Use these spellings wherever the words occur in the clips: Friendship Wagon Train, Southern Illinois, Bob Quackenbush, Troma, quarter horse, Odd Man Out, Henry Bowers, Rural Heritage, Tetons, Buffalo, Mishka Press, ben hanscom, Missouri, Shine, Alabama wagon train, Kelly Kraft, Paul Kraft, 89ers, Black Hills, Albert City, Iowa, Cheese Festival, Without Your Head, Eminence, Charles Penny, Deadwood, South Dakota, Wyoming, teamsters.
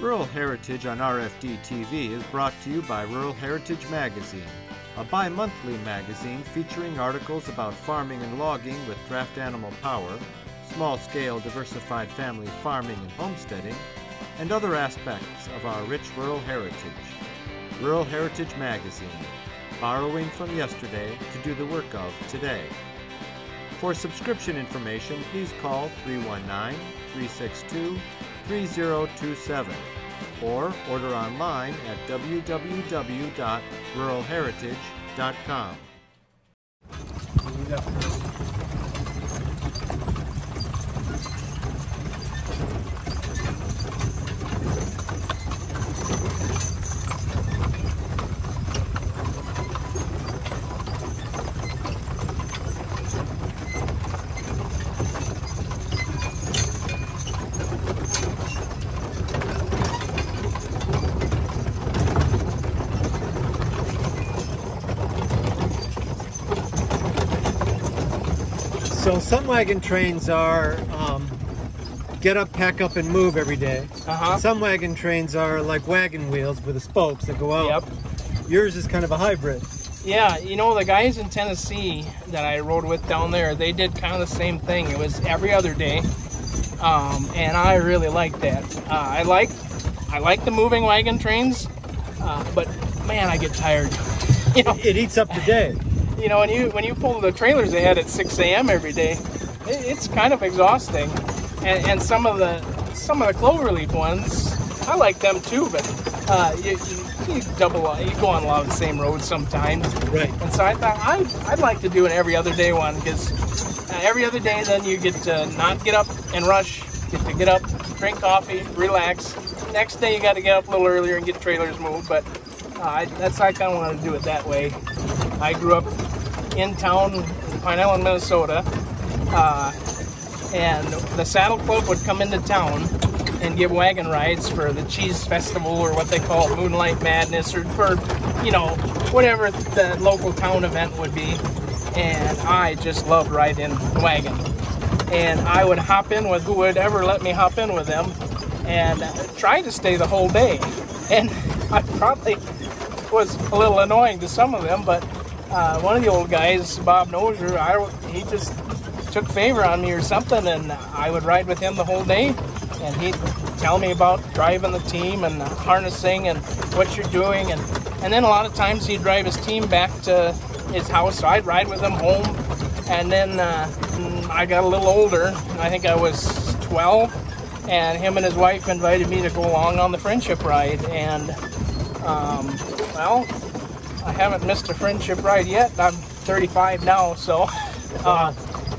Rural Heritage on RFD-TV is brought to you by Rural Heritage Magazine, a bi-monthly magazine featuring articles about farming and logging with draft animal power, small-scale diversified family farming and homesteading, and other aspects of our rich rural heritage. Rural Heritage Magazine, borrowing from yesterday to do the work of today. For subscription information, please call 319-362-3027 or order online at www.ruralheritage.com. So some wagon trains are get up, pack up, and move every day. Some wagon trains are like wagon wheels with the spokes that go out. Yep. Yours is kind of a hybrid. Yeah, you know, the guys in Tennessee that I rode with down there, they did kind of the same thing. It was every other day, and I really liked that. I like the moving wagon trains, but man, I get tired. You know, it eats up the day. You know, when you pull the trailers they had at 6 a.m. every day, it's kind of exhausting. And some of the cloverleaf ones, I like them too. But you go on a lot of the same roads sometimes. Right. And so I thought I'd like to do an every other day one, because every other day then you get to not get up and rush, get to get up, drink coffee, relax. Next day you got to get up a little earlier and get trailers moved. But I kind of wanted to do it that way. I grew up in town in Pine Island, Minnesota, and the Saddle Club would come into town and give wagon rides for the Cheese Festival, or what they call Moonlight Madness, or for, you know, whatever the local town event would be. And I just loved riding the wagon. And I would hop in with who would ever let me hop in with them, and try to stay the whole day. And I probably was a little annoying to some of them, but one of the old guys, Bob Noser, he just took favor on me or something, and I would ride with him the whole day, and he'd tell me about driving the team and harnessing and what you're doing, and then a lot of times he'd drive his team back to his house, so I'd ride with him home. And then I got a little older, I think I was 12, and him and his wife invited me to go along on the friendship ride, and well, I haven't missed a friendship ride yet. I'm 35 now, so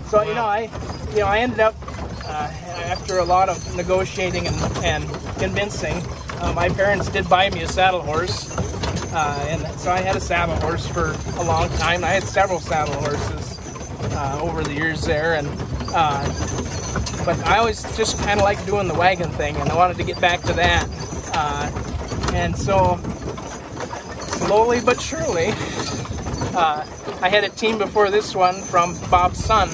so you know, I ended up after a lot of negotiating and convincing, my parents did buy me a saddle horse, and so I had a saddle horse for a long time. I had several saddle horses over the years there, and but I always just kind of like doing the wagon thing, and I wanted to get back to that, and so. Slowly but surely, I had a team before this one from Bob's son.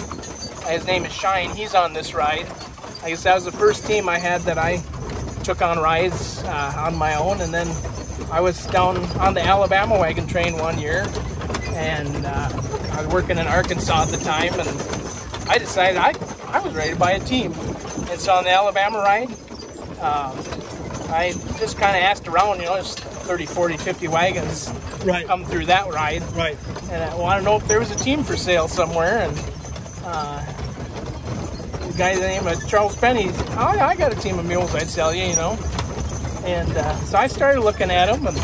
His name is Shine. He's on this ride. I guess that was the first team I had that I took on rides on my own. And then I was down on the Alabama wagon train one year, and I was working in Arkansas at the time, and I decided I was ready to buy a team. And so on the Alabama ride, I just kind of asked around, you know, just 30, 40, 50 wagons come through that ride. Right. And I want to know if there was a team for sale somewhere. And the guy's name is Charles Penny. I got a team of mules I'd sell you, you know. And so I started looking at them. And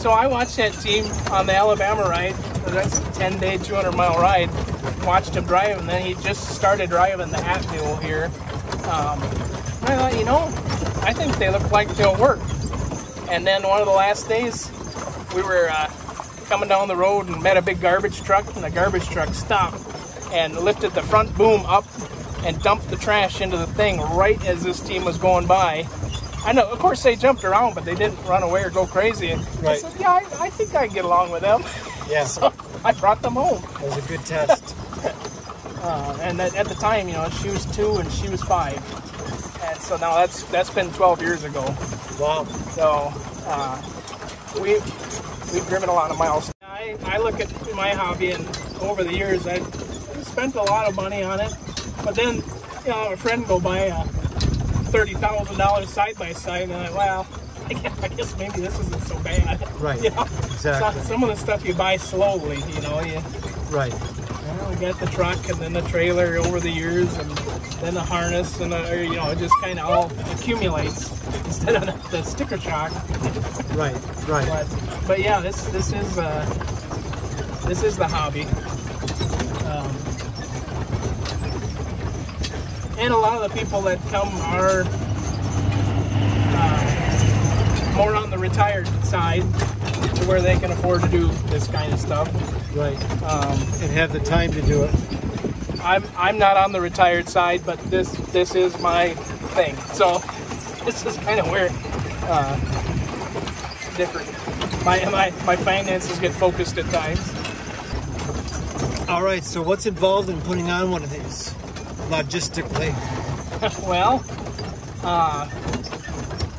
so I watched that team on the Alabama ride. That's a 10-day, 200-mile ride. Watched him drive, and then he just started driving the hat mule here. I thought, you know, I think they look like they'll work. And then one of the last days, we were coming down the road and met a big garbage truck, and the garbage truck stopped and lifted the front boom up and dumped the trash into the thing right as this team was going by. I know, of course, they jumped around, but they didn't run away or go crazy. Right. I said, yeah, I think I can get along with them. Yeah. So I brought them home. That was a good test. And at the time, you know, she was 2 and she was 5. And So now that's been 12 years ago. Wow. So we've driven a lot of miles. I look at my hobby, and over the years I've spent a lot of money on it. But then, you know, a friend go buy a $30,000 side-by-side, and I, wow, I guess maybe this isn't so bad. Right, you know? Exactly. Some of the stuff you buy slowly, you know. Right. Well, we got the truck, and then the trailer over the years, and then the harness, and the, you know, it just kind of all accumulates instead of the sticker shock. Right, right. But yeah, this is the hobby. And a lot of the people that come are more on the retired side, to where they can afford to do this kind of stuff. Right. And have the time to do it. I'm not on the retired side, but this is my thing. So this is kind of where different. My finances get focused at times. All right. So what's involved in putting on one of these? Logistically? Well,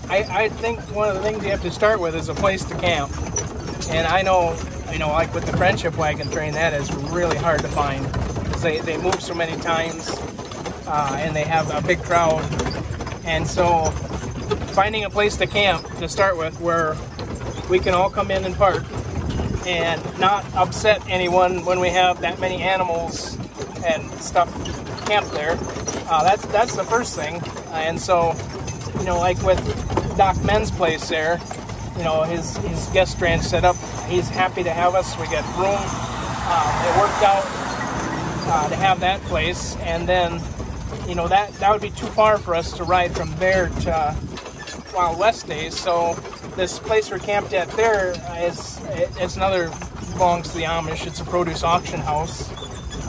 I think one of the things you have to start with is a place to camp. And I know, you know, like with the Friendship Wagon Train, that is really hard to find. They move so many times, and they have a big crowd. And so finding a place to camp to start with where we can all come in and park and not upset anyone when we have that many animals and stuff camp there. That's the first thing. And so, you know, like with Doc Men's place there, you know, his guest ranch set up, he's happy to have us. We got room. It worked out to have that place. And then, you know, that would be too far for us to ride from there to Wild West Days. So this place we're camped at there is it's another, belongs to the Amish. It's a produce auction house.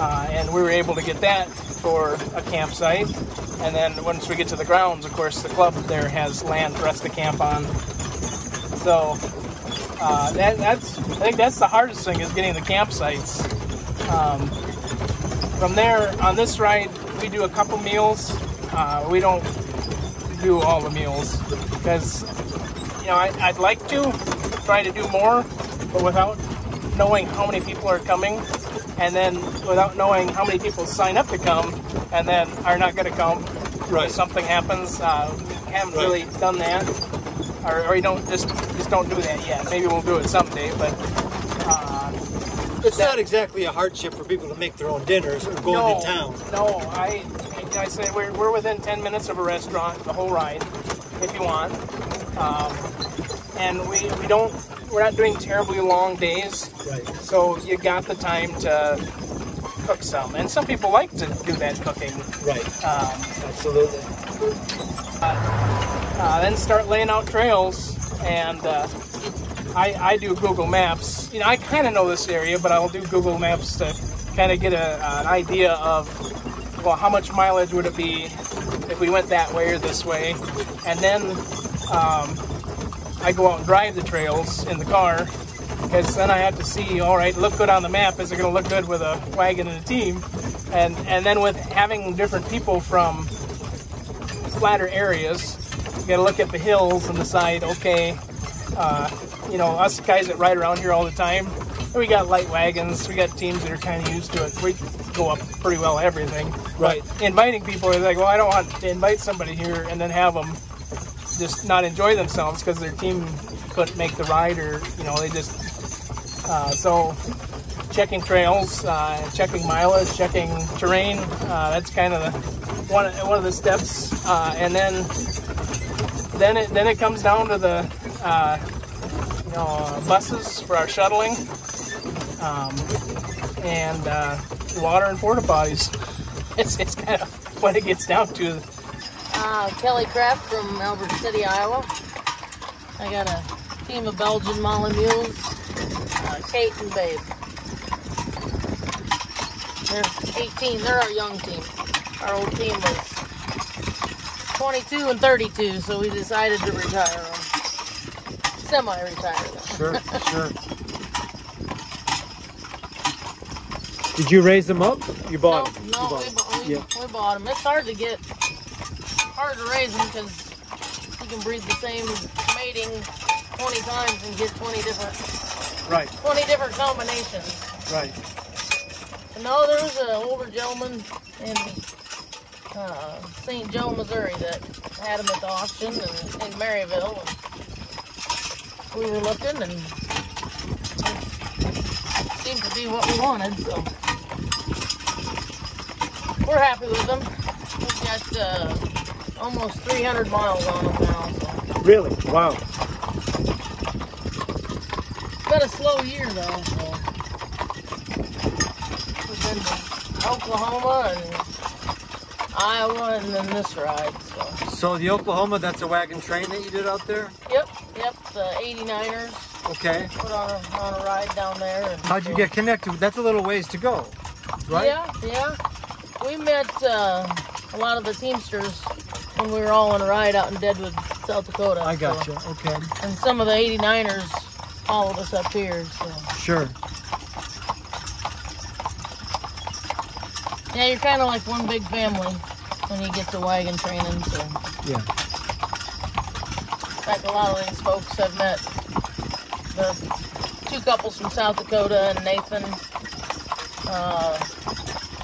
And we were able to get that for a campsite. And then once we get to the grounds, of course, the club there has land for us to camp on. So I think that's the hardest thing, is getting the campsites. From there, on this ride, we do a couple meals. We don't do all the meals because, you know, I'd like to try to do more, but without knowing how many people are coming, and then without knowing how many people sign up to come and then are not going to come. Right. If something happens. We haven't really done that, or we don't just don't do that yet. Maybe we'll do it someday, but it's not exactly a hardship for people to make their own dinners or go into town. No, I say we're within 10 minutes of a restaurant the whole ride, if you want, and we're not doing terribly long days, right. So you got the time to cook some. And some people like to do that cooking. Right. Absolutely. Then start laying out trails, and I do Google Maps. You know, I kind of know this area, but I'll do Google Maps to kind of get an idea of, well, how much mileage would it be if we went that way or this way, and then. I go out and drive the trails in the car, because then I have to see, all right, look good on the map. Is it going to look good with a wagon and a team? And then with having different people from flatter areas, you got to look at the hills and decide, okay, you know, us guys that ride around here all the time, we got light wagons, we got teams that are kind of used to it. We go up pretty well everything. Right. But inviting people is like, well, I don't want to invite somebody here and then have them just not enjoy themselves because their team couldn't make the ride, or, you know, they just so checking trails, checking mileage, checking terrain, that's kind of one of the steps, and then it comes down to the you know, buses for our shuttling, and water and porta potties. It's kind of what it gets down to. Kelly Kraft from Albert City, Iowa. I got a team of Belgian Molly Mules, Kate and Babe. They're 18, they're our young team. Our old team was 22 and 32, so we decided to retire them. Semi-retire them. Sure, sure. Did you raise them up? You bought them? No, we bought them. It's hard to get hard to raise them because you can breed the same mating 20 times and get 20 different combinations. Right. And no, there was an older gentleman in St. Joe, Missouri that had them at the auction in Maryville. And we were looking and it seemed to be what we wanted, so we're happy with them. We've got almost 300 miles on them now. So. Really? Wow. It's been a slow year though. So. We've been to Oklahoma and Iowa and then this ride. So the Oklahoma, that's a wagon train that you did out there? Yep. The 89ers. Okay. Put on a ride down there. And how'd you get connected? That's a little ways to go, right? Yeah. We met a lot of the Teamsters when we were all on a ride out in Deadwood, South Dakota. I gotcha. So. Okay. And some of the 89ers followed us up here. So. Sure. Yeah, you're kind of like one big family when you get to wagon training. So. Yeah. In fact, a lot of these folks I've met, the two couples from South Dakota and Nathan.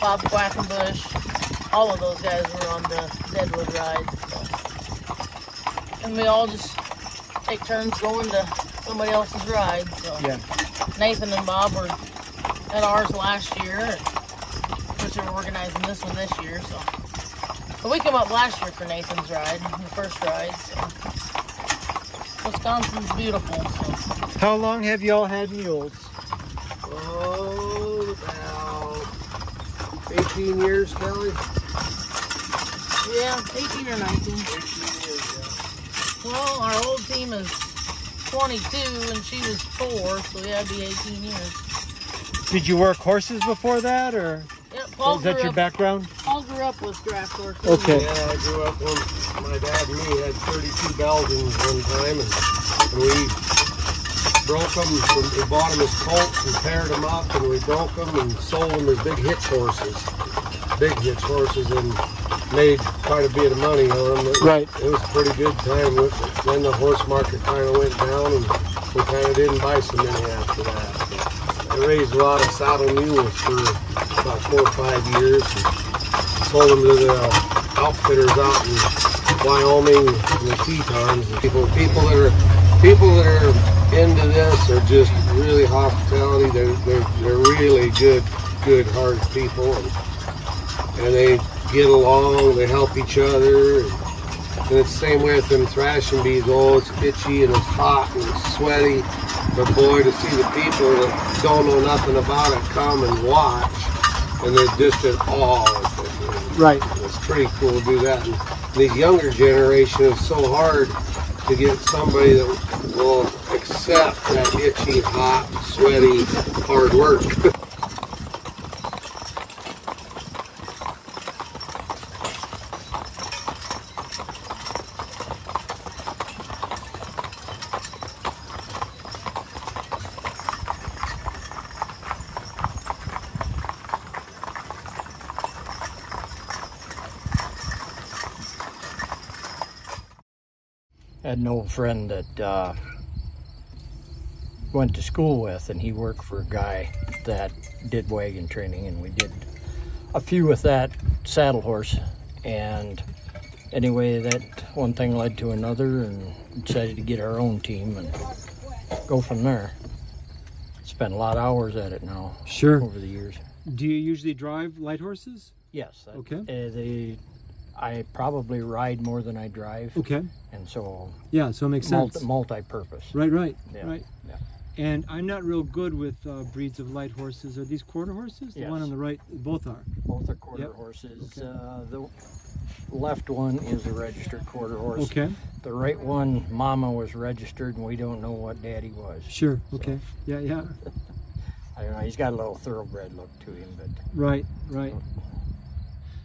Bob Quackenbush, all of those guys were on the Deadwood ride. So. And we all just take turns going to somebody else's ride. So. Yeah. Nathan and Bob were at ours last year, which are organizing this one this year. So. But we came up last year for Nathan's ride, the first ride. So. Wisconsin's beautiful. So. How long have y'all had mules? Oh, about 18 years, Kelly? Yeah, 18 or 19. 18 years, yeah. Well, our old team is 22 and she was 4, so yeah, it'd be 18 years. Did you work horses before that, or is that your background? Paul grew up with draft horses. Okay. Yeah, I grew up when my dad and me had 32 Belgians one time, and we broke them, and we bought them as colts and paired them up, and we broke them and sold them as big hitch horses, and made quite a bit of money on them. It was a pretty good time with it. Then the horse market kind of went down, and we kind of didn't buy so many after that. I raised a lot of saddle mules for about 4 or 5 years, and sold them to the outfitters out in Wyoming and the Tetons. And people that are into this are just really hospitality. They're really good hard people, and they get along. They help each other, and it's the same way with them thrashing bees. Oh, it's itchy and it's hot and it's sweaty, but boy, to see the people that don't know nothing about it come and watch, and they're just in awe of it. Right. It's pretty cool to do that. And the younger generation is so hard to get somebody that will accept that itchy, hot, sweaty, hard work. I had an old friend that went to school with, and he worked for a guy that did wagon training, and we did a few with that saddle horse. And anyway, that one thing led to another, and decided to get our own team and go from there. Spent a lot of hours at it now. Sure. Over the years. Do you usually drive light horses? Yes. Okay. I probably ride more than I drive. Okay. And so. Yeah, so it makes sense. Multi-purpose. Right. Yeah. Right. Yeah. And I'm not real good with breeds of light horses. Are these quarter horses? Yes. The one on the right, both are. Both are quarter horses. Okay. The left one is a registered quarter horse. Okay. The right one, Mama was registered, and we don't know what Daddy was. Sure. So. Okay. Yeah. I don't know. He's got a little thoroughbred look to him, but. Right.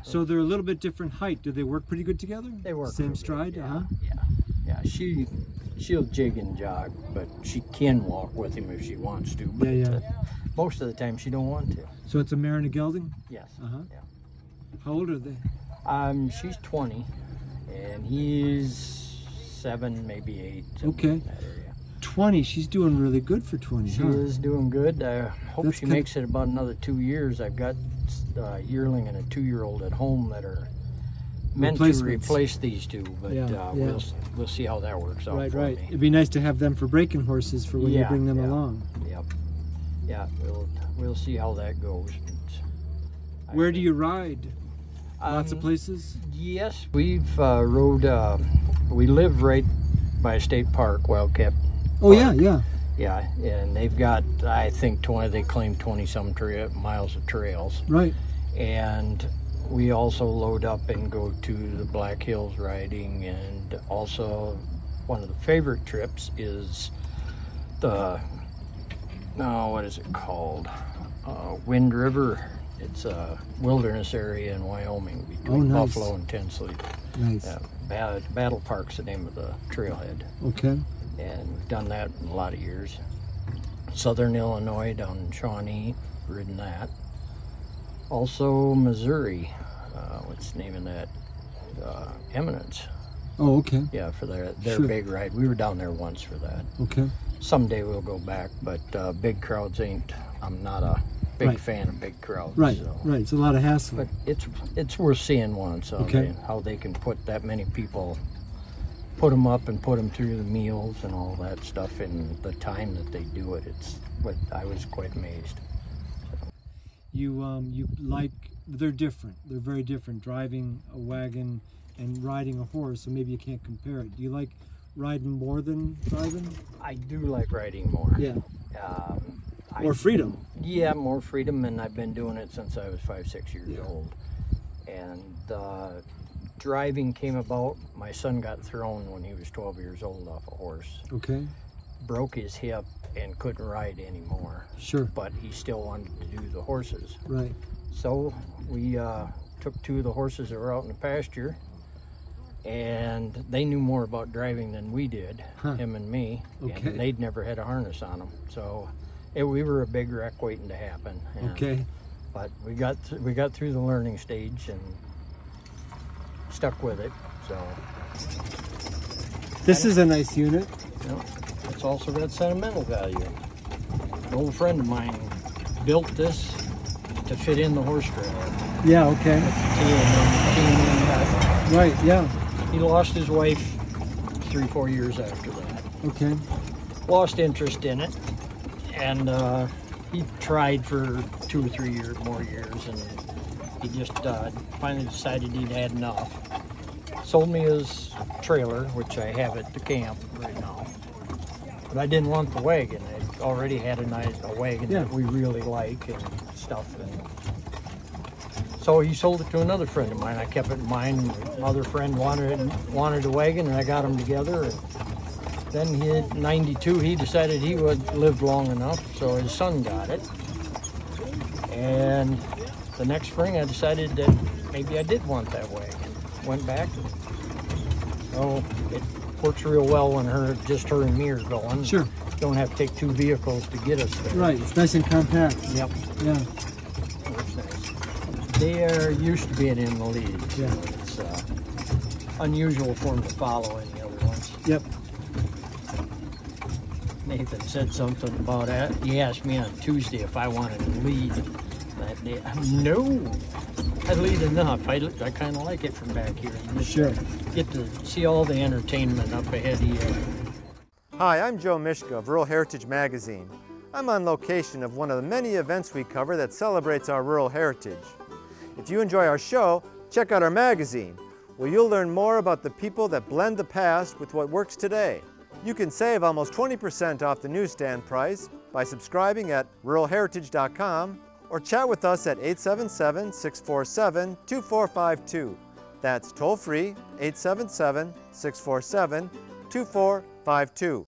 So they're a little bit different height. Do they work pretty good together? They work. Same stride? Yeah. Uh-huh. Yeah. She'll jig and jog, but she can walk with him if she wants to. But most of the time she don't want to. So it's a mare and a gelding? Yes. Uh-huh. Yeah. How old are they? She's 20, and he's 7, maybe 8. Okay. In that area. 20. She's doing really good for 20. She is doing good. I hope she makes it about another 2 years. I've got a yearling and a 2-year-old at home that are meant to replace these two, but we'll see how that works out. Right. It'd be nice to have them for breaking horses for when you bring them along. Yep. Yeah, we'll see how that goes. Where do you ride? Lots of places. Yes, we've rode. We live right by State Park, Wildcat. Oh yeah, yeah. Yeah, and they've got, I think, 20. They claim 20-some miles of trails. Right. And we also load up and go to the Black Hills riding, and also one of the favorite trips is the, what is it called? Wind River. It's a wilderness area in Wyoming between Buffalo and Tinsley. Nice. Battle Park's the name of the trailhead. Okay. And we've done that in a lot of years. Southern Illinois down in Shawnee, ridden that. Also Missouri, what's the name of that? Eminence. Oh, okay. Yeah, for their big ride. We were down there once for that. Okay. Someday we'll go back, but big crowds ain't, I'm not a big fan of big crowds. Right, right, it's a lot of hassle. But it's worth seeing once, how they can put that many people, put them up and put them through the meals and all that stuff in the time that they do it. I was quite amazed. They're different. They're very different, driving a wagon and riding a horse, so maybe you can't compare it. Do you like riding more than driving? I do like riding more. Yeah. More freedom. Yeah, more freedom, and I've been doing it since I was 5, 6 years old. And driving came about, my son got thrown when he was 12 years old off a horse. Okay. Broke his hip and couldn't ride anymore. Sure. But he still wanted to do the horses. Right. So we took 2 of the horses that were out in the pasture, and they knew more about driving than we did, him and me. Okay. And they'd never had a harness on them. So we were a big wreck waiting to happen. And, but we got through the learning stage and stuck with it. So this is a nice unit. Yeah. It's also got sentimental value. An old friend of mine built this to fit in the horse trailer. Yeah, okay. Right, yeah. He lost his wife 3 or 4 years after that. Okay. Lost interest in it, and he tried for 2 or 3 more years, and he just finally decided he'd had enough. Sold me his trailer, which I have at the camp right now. But I didn't want the wagon. I already had a wagon that we really like and stuff. And so he sold it to another friend of mine. I kept it in mind. Another friend wanted a wagon, and I got them together. And then in 92, he decided he would live long enough, so his son got it. And the next spring, I decided that maybe I did want that wagon. Went back. So it works real well when just her and me are going. Sure. Don't have to take 2 vehicles to get us there. Right, it's nice and compact. Yep. Yeah. Works nice. They are used to being in the lead. Yeah. So it's unusual for them to follow in the other ones. Yep. Nathan said something about that. He asked me on Tuesday if I wanted to lead that day. No. I lead enough. I kind of like it from back here. Sure. Get to see all the entertainment up ahead here. Hi, I'm Joe Mishka of Rural Heritage Magazine. I'm on location of one of the many events we cover that celebrates our rural heritage. If you enjoy our show, check out our magazine, where you'll learn more about the people that blend the past with what works today. You can save almost 20% off the newsstand price by subscribing at ruralheritage.com or chat with us at 877-647-2452. That's toll-free, 877-647-2452.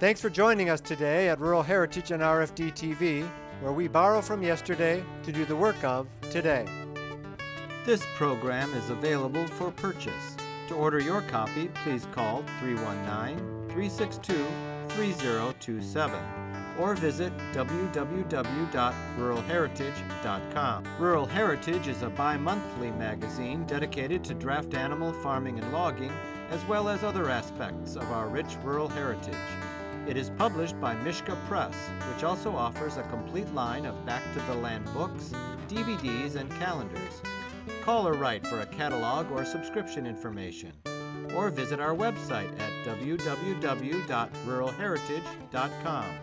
Thanks for joining us today at Rural Heritage and RFD-TV, where we borrow from yesterday to do the work of today. This program is available for purchase. To order your copy, please call 319-362-3027 or visit www.ruralheritage.com. Rural Heritage is a bi-monthly magazine dedicated to draft animal farming and logging, as well as other aspects of our rich rural heritage. It is published by Mishka Press, which also offers a complete line of Back to the Land books, DVDs, and calendars. Call or write for a catalog or subscription information, or visit our website at www.ruralheritage.com.